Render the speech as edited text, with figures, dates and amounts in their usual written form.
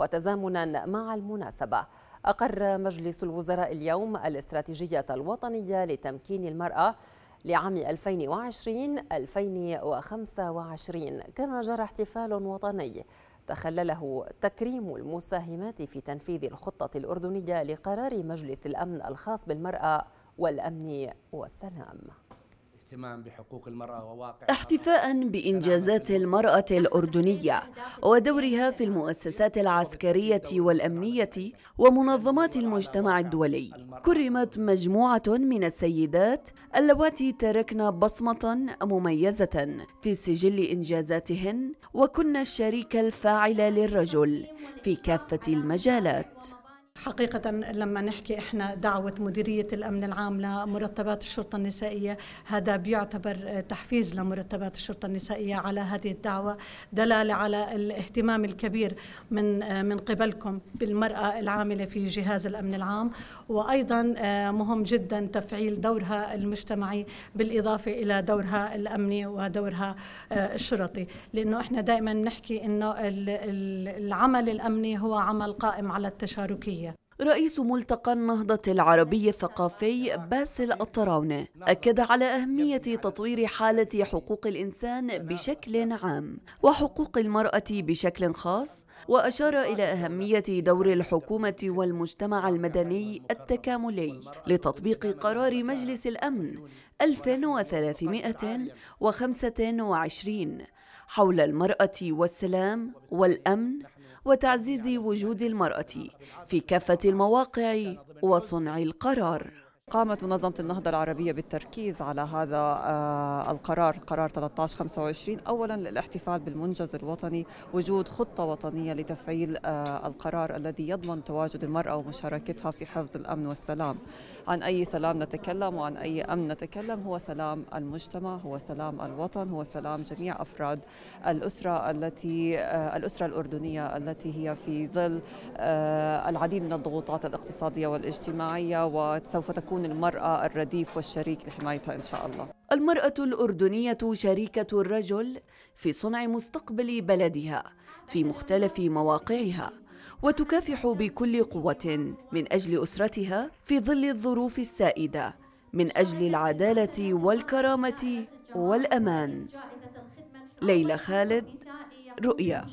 وتزامنا مع المناسبة، أقر مجلس الوزراء اليوم الاستراتيجية الوطنية لتمكين المرأة لعام 2020-2025، كما جرى احتفال وطني تخلله تكريم المساهمات في تنفيذ الخطة الأردنية لقرار مجلس الأمن الخاص بالمرأة والأمن والسلام. بحقوق المرأة وواقع احتفاء بإنجازات المرأة الأردنية ودورها في المؤسسات العسكرية والأمنية ومنظمات المجتمع الدولي، كرمت مجموعة من السيدات اللواتي تركن بصمة مميزة في سجل إنجازاتهن وكن الشريك الفاعل للرجل في كافة المجالات. حقيقة لما نحكي إحنا دعوة مديرية الأمن العام لمرتبات الشرطة النسائية، هذا بيعتبر تحفيز لمرتبات الشرطة النسائية على هذه الدعوة، دلالة على الاهتمام الكبير من قبلكم بالمرأة العاملة في جهاز الأمن العام، وأيضا مهم جدا تفعيل دورها المجتمعي بالإضافة إلى دورها الأمني ودورها الشرطي، لأنه إحنا دائما نحكي إنه العمل الأمني هو عمل قائم على التشاركية. رئيس ملتقى النهضة العربي الثقافي باسل الطراونة أكد على أهمية تطوير حالة حقوق الإنسان بشكل عام وحقوق المرأة بشكل خاص، وأشار إلى أهمية دور الحكومة والمجتمع المدني التكاملي لتطبيق قرار مجلس الأمن 1325 حول المرأة والسلام والأمن وتعزيز وجود المرأة في كافة المواقع وصنع القرار. قامت منظمة النهضة العربية بالتركيز على هذا القرار، قرار 1325، أولا للاحتفال بالمنجز الوطني، وجود خطة وطنية لتفعيل القرار الذي يضمن تواجد المرأة ومشاركتها في حفظ الأمن والسلام. عن أي سلام نتكلم وعن أي أمن نتكلم؟ هو سلام المجتمع، هو سلام الوطن، هو سلام جميع أفراد الأسرة الأردنية التي هي في ظل العديد من الضغوطات الاقتصادية والاجتماعية، وسوف تكون المرأة الرديف والشريك لحمايتها إن شاء الله. المرأة الأردنية شريكة الرجل في صنع مستقبل بلدها في مختلف مواقعها، وتكافح بكل قوة من أجل أسرتها في ظل الظروف السائدة، من أجل العدالة والكرامة والأمان. ليلى خالد، رؤيا.